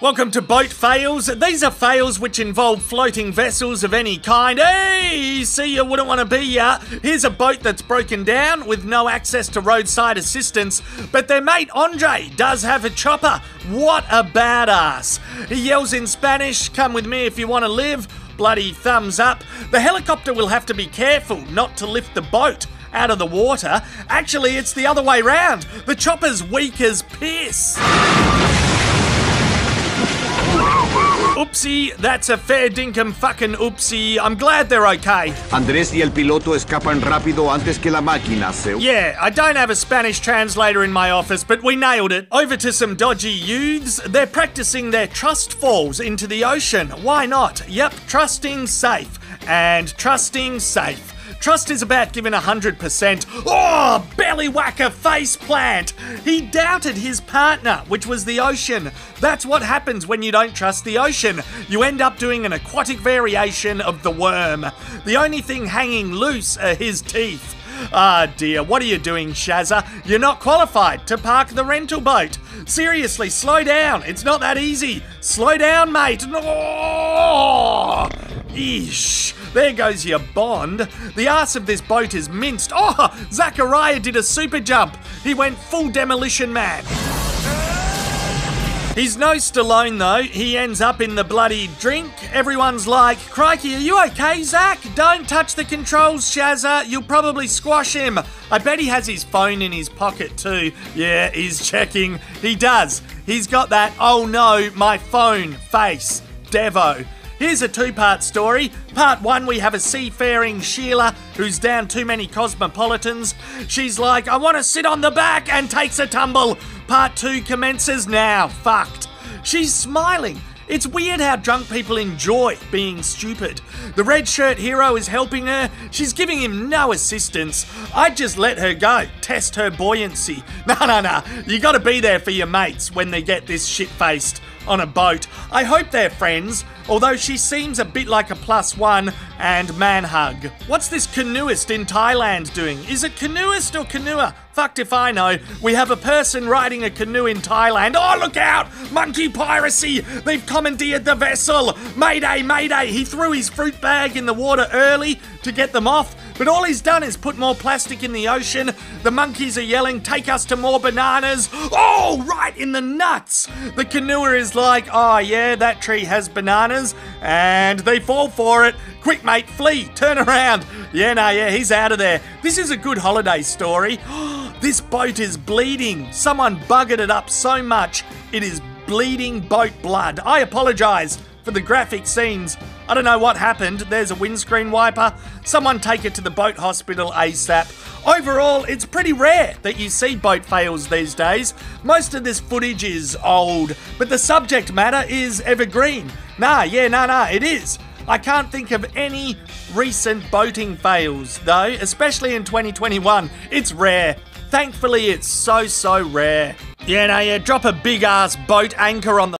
Welcome to Boat Fails. These are fails which involve floating vessels of any kind. Hey, see, you wouldn't want to be here. Here's a boat that's broken down with no access to roadside assistance, but their mate Andre does have a chopper. What a badass. He yells in Spanish, "Come with me if you want to live." Bloody thumbs up. The helicopter will have to be careful not to lift the boat out of the water. Actually, it's the other way round. The chopper's weak as piss. Oopsie, that's a fair dinkum fucking oopsie. I'm glad they're okay. Andrés y el piloto escapan rápido antes que la máquina se... Yeah, I don't have a Spanish translator in my office, but we nailed it. Over to some dodgy youths. They're practicing their trust falls into the ocean. Why not? Yep, trusting safe and trusting safe. Trust is about giving 100%. Oh, belly-whacker face plant! He doubted his partner, which was the ocean. That's what happens when you don't trust the ocean. You end up doing an aquatic variation of the worm. The only thing hanging loose are his teeth. Ah dear, what are you doing, Shazza? You're not qualified to park the rental boat. Seriously, slow down. It's not that easy. Slow down, mate. Oh, eesh. There goes your bond. The arse of this boat is minced. Oh, Zachariah did a super jump. He went full demolition man. He's no Stallone though. He ends up in the bloody drink. Everyone's like, "Crikey, are you okay, Zach? Don't touch the controls, Shazza. You'll probably squash him." I bet he has his phone in his pocket too. Yeah, he's checking. He does. He's got that, "Oh no, my phone" face. Devo. Here's a two-part story. Part one, we have a seafaring Sheila who's down too many cosmopolitans. She's like, "I want to sit on the back," and takes a tumble. Part two commences now. Fucked. She's smiling. It's weird how drunk people enjoy being stupid. The red shirt hero is helping her. She's giving him no assistance. I'd just let her go. Test her buoyancy. No. You got to be there for your mates when they get this shit-faced on a boat. I hope they're friends, although she seems a bit like a +1 and man hug. What's this canoeist in Thailand doing? Is it canoeist or canoer? Fucked if I know. We have a person riding a canoe in Thailand. Oh, look out! Monkey piracy! They've commandeered the vessel! Mayday, mayday! He threw his fruit bag in the water early to get them off, but all he's done is put more plastic in the ocean. The monkeys are yelling, "Take us to more bananas." Oh, right in the nuts. The canoer is like, "Oh yeah, that tree has bananas," and they fall for it. Quick, mate, flee, turn around. Yeah, he's out of there. This is a good holiday story. This boat is bleeding. Someone buggered it up so much, it is bleeding boat blood. I apologise for the graphic scenes. I don't know what happened. There's a windscreen wiper. Someone take it to the boat hospital ASAP. Overall, it's pretty rare that you see boat fails these days. Most of this footage is old, but the subject matter is evergreen. It is. I can't think of any recent boating fails, though, especially in 2021. It's rare. Thankfully, it's so rare. Drop a big-ass boat anchor on the